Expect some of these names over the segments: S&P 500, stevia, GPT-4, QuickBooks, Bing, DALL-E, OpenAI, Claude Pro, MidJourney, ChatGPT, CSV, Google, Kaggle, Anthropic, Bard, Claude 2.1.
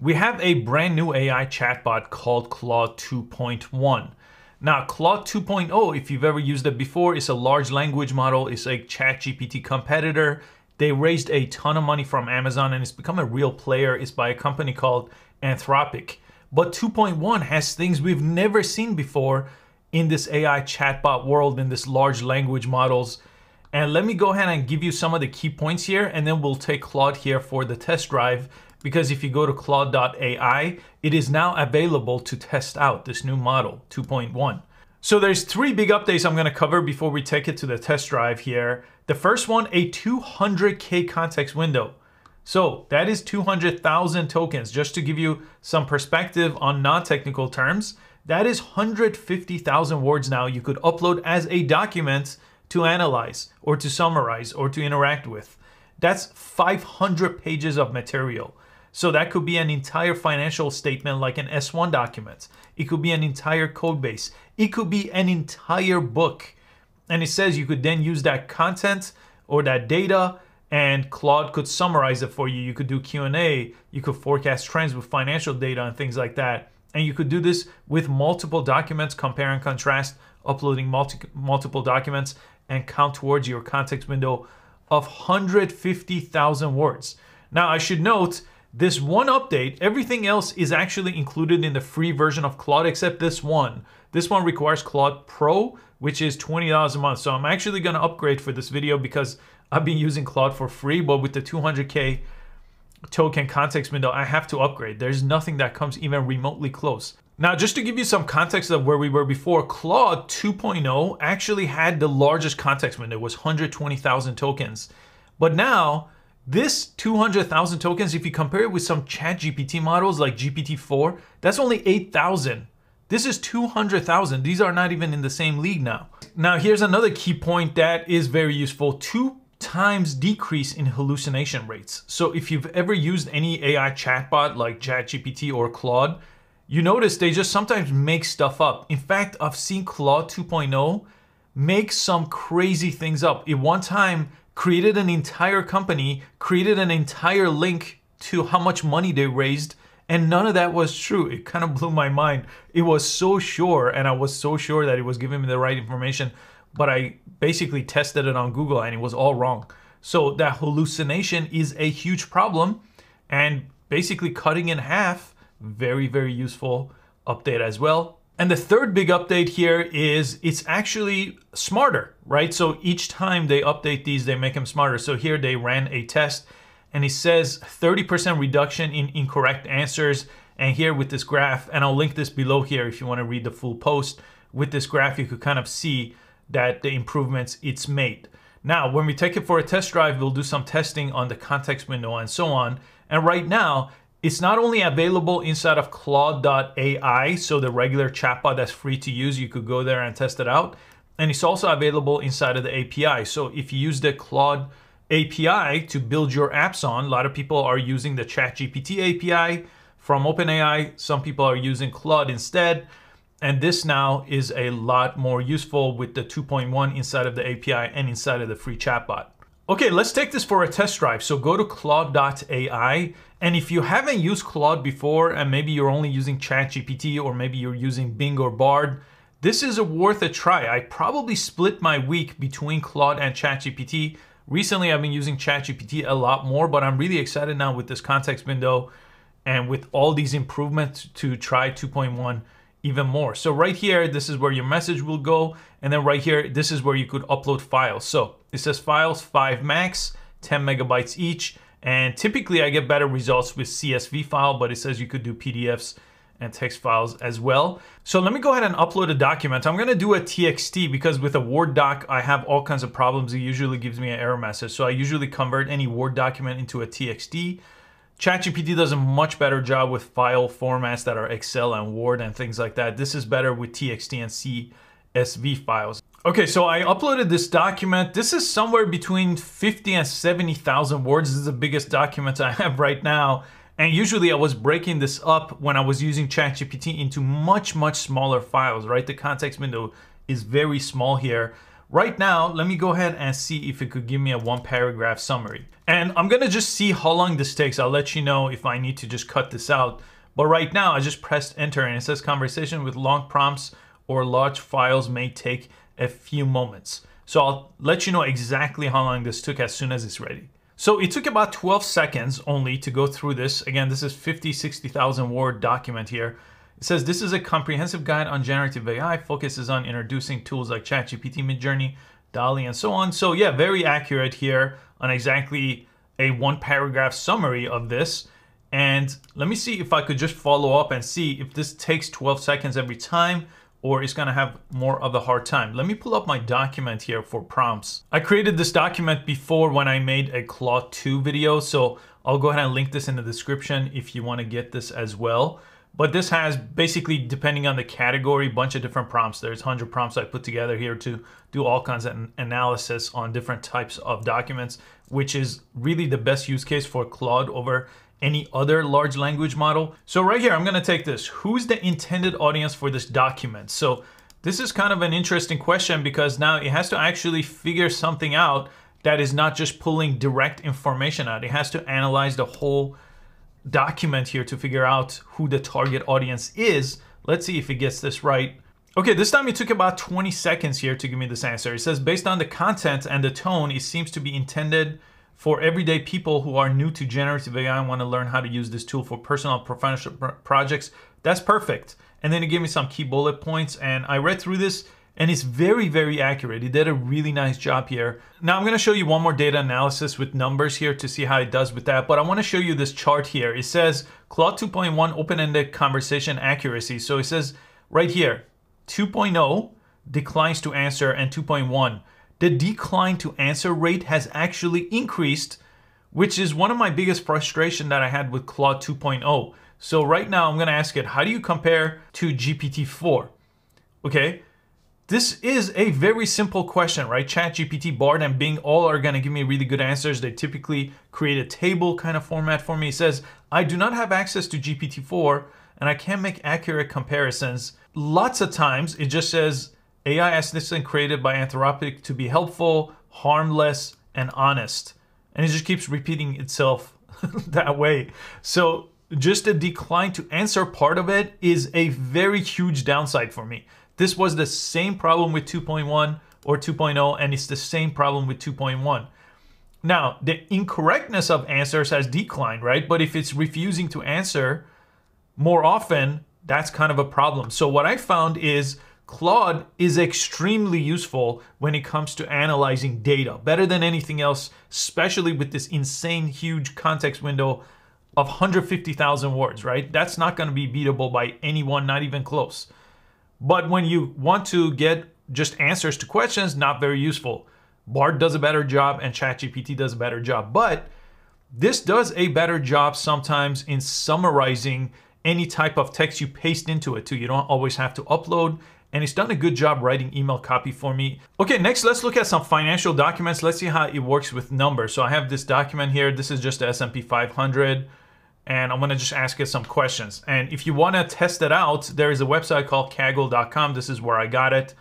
We have a brand new AI chatbot called Claude 2.1. Now, Claude 2.0, if you've ever used it before, is a large language model. It's a ChatGPT competitor. They raised a ton of money from Amazon and it's become a real player. It's by a company called Anthropic. But 2.1 has things we've never seen before in this AI chatbot world, in this large language models. And let me go ahead and give you some of the key points here, and then we'll take Claude here for the test drive. Because if you go to claude.ai, it is now available to test out this new model, 2.1. So there's three big updates I'm gonna cover before we take it to the test drive here. The first one, a 200K context window. So that is 200,000 tokens. Just to give you some perspective on non-technical terms, that is 150,000 words now you could upload as a document to analyze or to summarize or to interact with. That's 500 pages of material. So that could be an entire financial statement like an S1 document. It could be an entire code base. It could be an entire book. And it says you could then use that content or that data and Claude could summarize it for you. You could do Q&A, you could forecast trends with financial data and things like that. And you could do this with multiple documents, compare and contrast, uploading multiple documents and count towards your context window of 150,000 words. Now I should note, this one update, everything else is actually included in the free version of Claude except this one. This one requires Claude Pro, which is $20 a month. So I'm actually gonna upgrade for this video because I've been using Claude for free, but with the 200K token context window, I have to upgrade. There's nothing that comes even remotely close. Now, just to give you some context of where we were before, Claude 2.0 actually had the largest context window. It was 120,000 tokens. But now, this 200,000 tokens, if you compare it with some ChatGPT models like GPT-4, that's only 8,000. This is 200,000. These are not even in the same league now. Now, here's another key point that is very useful. 2 times decrease in hallucination rates. So if you've ever used any AI chatbot like ChatGPT or Claude, you notice they just sometimes make stuff up. In fact, I've seen Claude 2.0 make some crazy things up. It one time created an entire company, created an entire link to how much money they raised, and none of that was true. It kind of blew my mind. It was so sure, and I was so sure that it was giving me the right information, but I basically tested it on Google and it was all wrong. So that hallucination is a huge problem, and basically cutting in half, very, very useful update as well. And the third big update here is it's actually smarter, right? So each time they update these, they make them smarter. So here they ran a test and it says 30% reduction in incorrect answers. And here with this graph, and I'll link this below here if you wanna read the full post, with this graph, you could kind of see that the improvements it's made. Now, when we take it for a test drive, we'll do some testing on the context window and so on. And right now, it's not only available inside of Claude.ai, so the regular chatbot that's free to use, you could go there and test it out. And it's also available inside of the API. So if you use the Claude API to build your apps on, a lot of people are using the ChatGPT API from OpenAI. Some people are using Claude instead. And this now is a lot more useful with the 2.1 inside of the API and inside of the free chatbot. Okay, let's take this for a test drive. So go to claude.ai. And if you haven't used Claude before, and maybe you're only using ChatGPT, or maybe you're using Bing or Bard, this is worth a try. I probably split my week between Claude and ChatGPT. Recently, I've been using ChatGPT a lot more, but I'm really excited now with this context window and with all these improvements to try 2.1. even more. So right here, this is where your message will go. And then right here, this is where you could upload files. So it says files 5 max, 10 megabytes each. And typically I get better results with CSV file, but it says you could do PDFs and text files as well. So let me go ahead and upload a document. I'm gonna do a TXT because with a Word doc, I have all kinds of problems. It usually gives me an error message. So I usually convert any Word document into a TXT. ChatGPT does a much better job with file formats that are Excel and Word and things like that. This is better with TXT and CSV files. Okay, so I uploaded this document. This is somewhere between 50 and 70,000 words. This is the biggest document I have right now. And usually I was breaking this up when I was using ChatGPT into much, much smaller files, right? The context window is very small here. Right now, let me go ahead and see if it could give me a one-paragraph summary. And I'm gonna just see how long this takes. I'll let you know if I need to just cut this out. But right now, I just pressed enter and it says conversation with long prompts or large files may take a few moments. So I'll let you know exactly how long this took as soon as it's ready. So it took about 12 seconds only to go through this. Again, this is 60,000 word document here. It says, this is a comprehensive guide on generative AI, focuses on introducing tools like ChatGPT, MidJourney, DALL-E, and so on. So yeah, very accurate here on exactly a one-paragraph summary of this. And let me see if I could just follow up and see if this takes 12 seconds every time, or it's gonna have more of a hard time. Let me pull up my document here for prompts. I created this document before when I made a Claude 2 video, so I'll go ahead and link this in the description if you wanna get this as well. But this has basically, depending on the category, a bunch of different prompts. There's 100 prompts I put together here to do all kinds of analysis on different types of documents, which is really the best use case for Claude over any other large language model. So right here, I'm gonna take this. Who's the intended audience for this document? So this is kind of an interesting question because now it has to actually figure something out that is not just pulling direct information out. It has to analyze the whole document here to figure out who the target audience is. Let's see if it gets this right. Okay, this time it took about 20 seconds here to give me this answer. It says, based on the content and the tone, it seems to be intended for everyday people who are new to generative AI and want to learn how to use this tool for personal and professional projects. That's perfect. And then it gave me some key bullet points and I read through this and it's very, very accurate. It did a really nice job here. Now I'm gonna show you one more data analysis with numbers here to see how it does with that, but I wanna show you this chart here. It says Claude 2.1 open-ended conversation accuracy. So it says right here, 2.0 declines to answer and 2.1. The decline to answer rate has actually increased, which is one of my biggest frustrations that I had with Claude 2.0. So right now I'm going to ask it, how do you compare to GPT-4? Okay, this is a very simple question, right? ChatGPT, Bard, and Bing all are going to give me really good answers. They typically create a table kind of format for me. It says, I do not have access to GPT-4 and I can't make accurate comparisons. Lots of times it just says, AI assistant created by Anthropic to be helpful, harmless, and honest. And it just keeps repeating itself that way. So just the decline to answer part of it is a very huge downside for me. This was the same problem with 2.1 or 2.0, and it's the same problem with 2.1. Now, the incorrectness of answers has declined, right? But if it's refusing to answer more often, that's kind of a problem. So what I found is Claude is extremely useful when it comes to analyzing data, better than anything else, especially with this insane huge context window of 150,000 words, right? That's not gonna be beatable by anyone, not even close. But when you want to get just answers to questions, not very useful. Bard does a better job and ChatGPT does a better job, but this does a better job sometimes in summarizing any type of text you paste into it too. You don't always have to upload. And it's done a good job writing email copy for me. Okay, next let's look at some financial documents. Let's see how it works with numbers. So I have this document here. This is just the S&P 500. And I'm gonna just ask it some questions. And if you wanna test it out, there is a website called Kaggle.com. This is where I got it.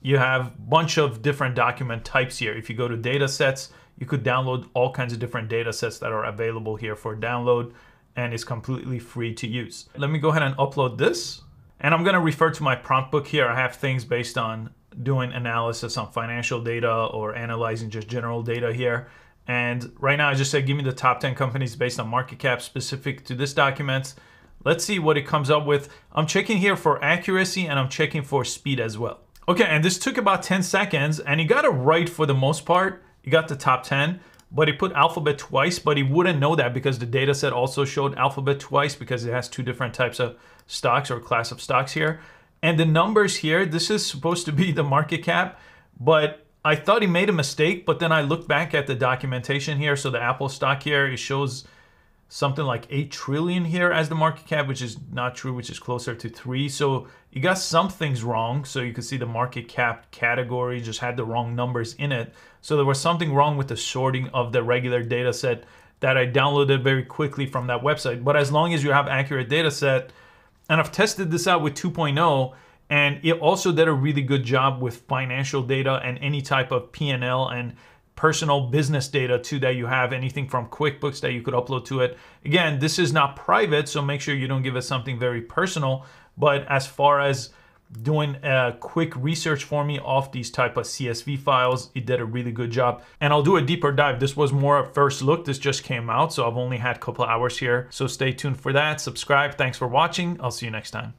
You have a bunch of different document types here. If you go to data sets, you could download all kinds of different data sets that are available here for download. And it's completely free to use. Let me go ahead and upload this. And I'm gonna refer to my prompt book here. I have things based on doing analysis on financial data or analyzing just general data here. And right now I just said, give me the top 10 companies based on market cap specific to this document. Let's see what it comes up with. I'm checking here for accuracy and I'm checking for speed as well. Okay, and this took about 10 seconds and it got it right for the most part. It got the top 10, but it put alphabet twice, but it wouldn't know that because the data set also showed alphabet twice because it has two different types of stocks or class of stocks here. And the numbers here, this is supposed to be the market cap, but I thought he made a mistake, but then I looked back at the documentation here. So the Apple stock here, it shows something like 8 trillion here as the market cap, which is not true, which is closer to 3. So you got some things wrong. So you could see the market cap category just had the wrong numbers in it. So there was something wrong with the sorting of the regular data set that I downloaded very quickly from that website. But as long as you have accurate data set, and I've tested this out with 2.0, And it also did a really good job with financial data and any type of P&L and personal business data too that you have, anything from QuickBooks that you could upload to it. Again, this is not private, so make sure you don't give us something very personal. But as far as doing a quick research for me off these type of CSV files, it did a really good job. And I'll do a deeper dive. This was more a first look. This just came out, so I've only had a couple of hours here. So stay tuned for that. Subscribe. Thanks for watching. I'll see you next time.